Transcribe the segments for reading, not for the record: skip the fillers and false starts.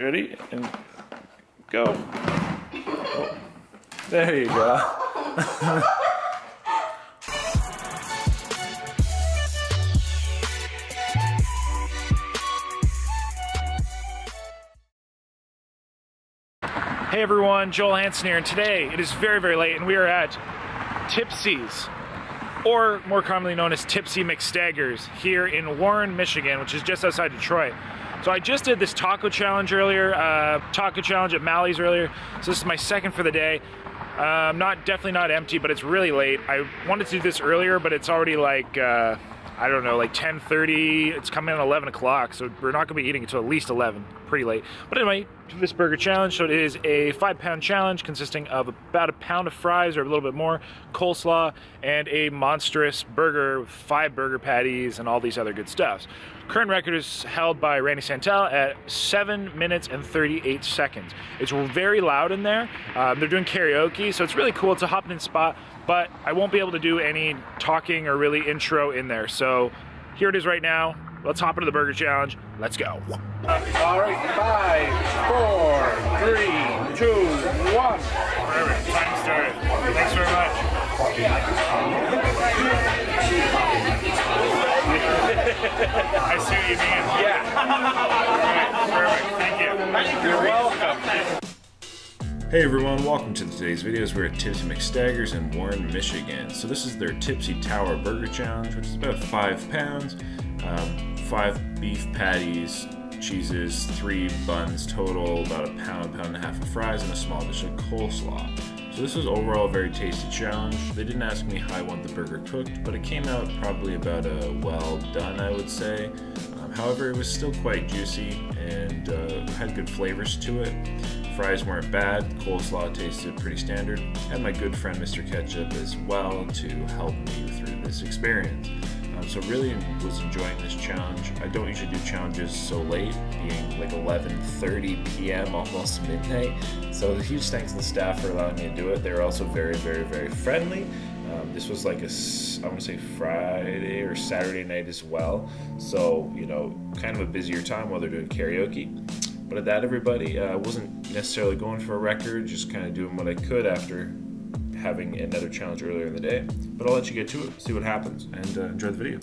Ready? And go. Oh. There you go. Hey everyone, Joel Hansen here, and today it is very, very late and we are at Tipsy's, or more commonly known as Tipsy McStaggers, here in Warren, Michigan, which is just outside Detroit. So I just did this taco challenge earlier, at Mally's earlier, so this is my second for the day. Definitely not empty, but it's really late. I wanted to do this earlier, but it's already like, I don't know, like 10:30, it's coming at 11 o'clock, so we're not gonna be eating until at least 11, pretty late. But anyway, this burger challenge, so it is a 5-pound challenge consisting of about a pound of fries or a little bit more, coleslaw, and a monstrous burger with 5 burger patties and all these other good stuffs. Current record is held by Randy Santel at 7 minutes and 38 seconds. It's very loud in there. They're doing karaoke, so it's really cool. It's a hop-in spot, but I won't be able to do any talking or really intro in there. So here it is right now. Let's hop into the burger challenge. Let's go. All right, 5, 4, 3, 2, 1. Perfect. Time started. Thanks very much. I see what you mean. Yeah. All right, perfect. Thank you. You're welcome. Hey everyone, welcome to today's videos. We're at Tipsy McStaggers in Warren, Michigan. So this is their Tipsy Tower Burger Challenge, which is about 5 pounds, 5 beef patties, cheeses, 3 buns total, about a pound and a half of fries, and a small dish of coleslaw. So this was overall a very tasty challenge. They didn't ask me how I want the burger cooked, but it came out probably about a well done, I would say. However, it was still quite juicy and had good flavors to it. Fries weren't bad, coleslaw tasted pretty standard, and my good friend Mr. Ketchup as well to help me through this experience. So really was enjoying this challenge. I don't usually do challenges so late, being like 11:30 p.m., almost midnight. So huge thanks to the staff for allowing me to do it. They were also very, very, very friendly. This was like I want to say Friday or Saturday night as well. So, you know, kind of a busier time while they're doing karaoke. But at that, everybody, I wasn't necessarily going for a record, just kind of doing what I could after having another challenge earlier in the day. But I'll let you get to it, see what happens, and enjoy the video.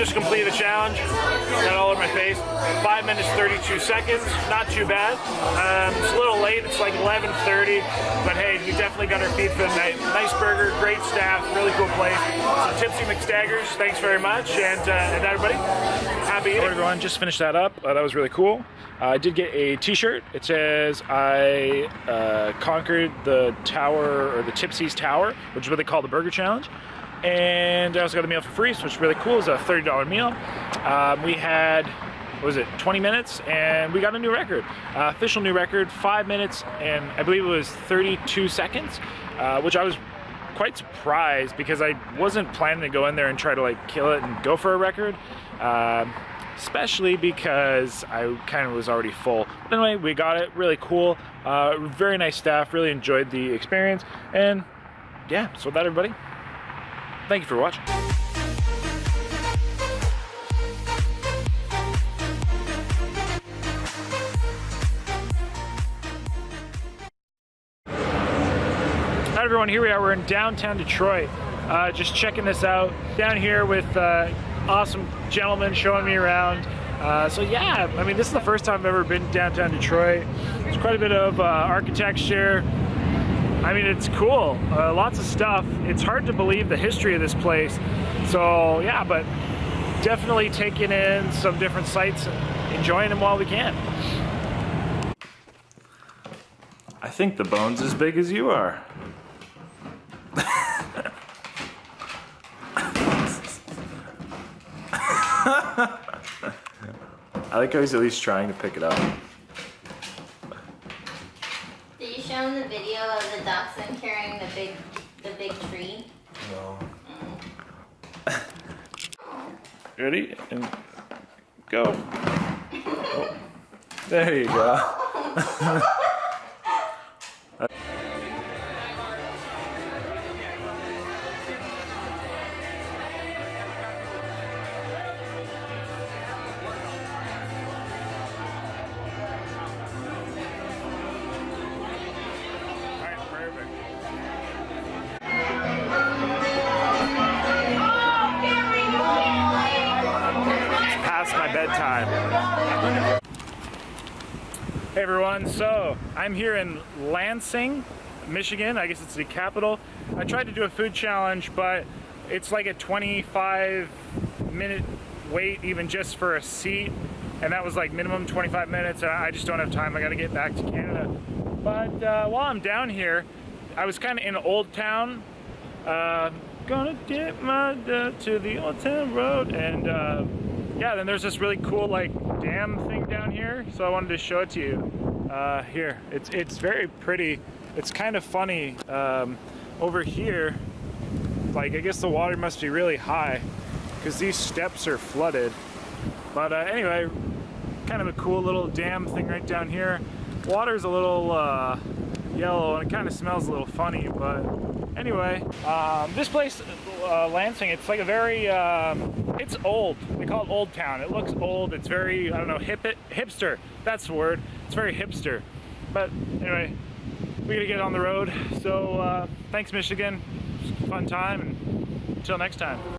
just completed a challenge, got all over my face. 5 minutes, 32 seconds, not too bad. It's a little late, it's like 11:30, but hey, we definitely got our feet for the night. Nice burger, great staff, really cool place. So Tipsy McStaggers, thanks very much, and everybody, happy eating. Hey everyone, just finished that up, that was really cool. I did get a t-shirt. It says I conquered the tower, or the Tipsy's Tower, which is what they call the burger challenge. And I also got a meal for free, which is really cool. It was a $30 meal. We had, what was it, 20 minutes, and we got a new record. Official new record, 5 minutes, and I believe it was 32 seconds, which I was quite surprised because I wasn't planning to go in there and try to like kill it and go for a record, especially because I kind of was already full. But anyway, we got it, really cool. Very nice staff, really enjoyed the experience, and yeah, so with that, everybody, thank you for watching. Hi everyone, here we are, we're in downtown Detroit, just checking this out. Down here with awesome gentlemen showing me around. So yeah, I mean, this is the first time I've ever been downtown Detroit. There's quite a bit of architecture. I mean, it's cool, lots of stuff. It's hard to believe the history of this place. So yeah, but definitely taking in some different sights, enjoying them while we can. I think the bone's as big as you are. I like how he's at least trying to pick it up. Did you show him the video of the dachshund carrying the big tree? No. Mm. Ready? And go. Oh. There you go. Bedtime. Hey everyone, so I'm here in Lansing, Michigan. I guess it's the capital. I tried to do a food challenge, but it's like a 25-minute wait even just for a seat, and that was like minimum 25 minutes. I just don't have time. I gotta get back to Canada. But while I'm down here, I was kind of in Old Town. Gonna get my to the Old Town Road, and yeah, then there's this really cool like dam thing down here, so I wanted to show it to you. Here, it's very pretty. It's kind of funny. Over here, like I guess the water must be really high because these steps are flooded. But anyway, kind of a cool little dam thing right down here. Water's a little yellow and it kind of smells a little funny, but anyway, this place, Lansing, it's like a very, it's old. They call it Old Town. It looks old. It's very, I don't know, hipster. That's the word. It's very hipster. But anyway, we gotta get on the road. So thanks, Michigan. Fun time, and until next time.